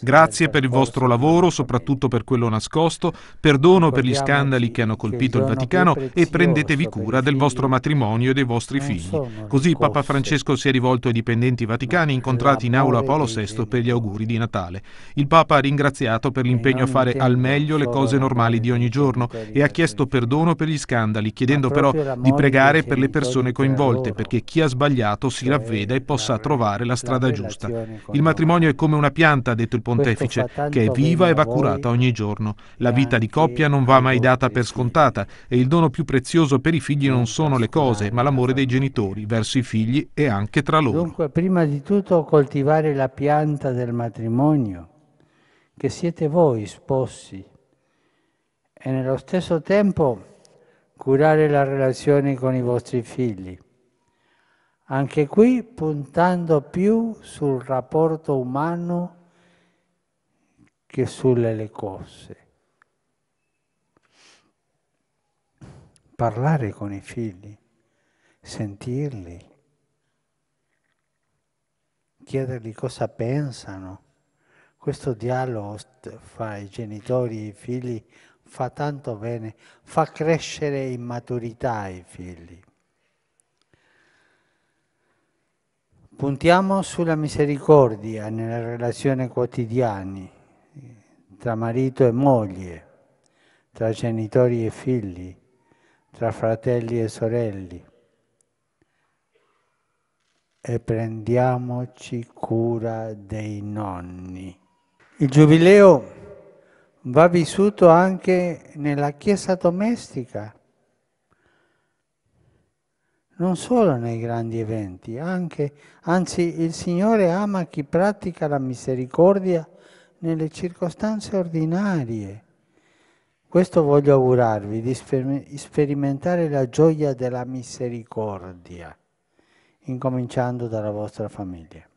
Grazie per il vostro lavoro, soprattutto per quello nascosto, perdono per gli scandali che hanno colpito il Vaticano e prendetevi cura del vostro matrimonio e dei vostri figli. Così Papa Francesco si è rivolto ai dipendenti vaticani incontrati in Aula Paolo VI per gli auguri di Natale. Il Papa ha ringraziato per l'impegno a fare al meglio le cose normali di ogni giorno e ha chiesto perdono per gli scandali, chiedendo però di pregare per le persone coinvolte, perché chi ha sbagliato si ravveda e possa trovare la strada giusta. Il matrimonio è come una pianta, detto il Pontefice, che è viva e va curata ogni giorno. La vita di coppia non va mai data per scontata e il dono più prezioso per i figli non sono le cose, ma l'amore dei genitori verso i figli e anche tra loro. Dunque, prima di tutto coltivare la pianta del matrimonio, che siete voi sposi, e nello stesso tempo curare la relazione con i vostri figli. Anche qui puntando più sul rapporto umano che sulle cose. Parlare con i figli, sentirli, chiedergli cosa pensano. Questo dialogo fra i genitori e i figli fa tanto bene, fa crescere in maturità i figli. Puntiamo sulla misericordia nelle relazioni quotidiane, tra marito e moglie, tra genitori e figli, tra fratelli e sorelle. E prendiamoci cura dei nonni. Il Giubileo va vissuto anche nella Chiesa domestica, non solo nei grandi eventi, anzi il Signore ama chi pratica la misericordia nelle circostanze ordinarie. Questo voglio augurarvi, di sperimentare la gioia della misericordia, incominciando dalla vostra famiglia.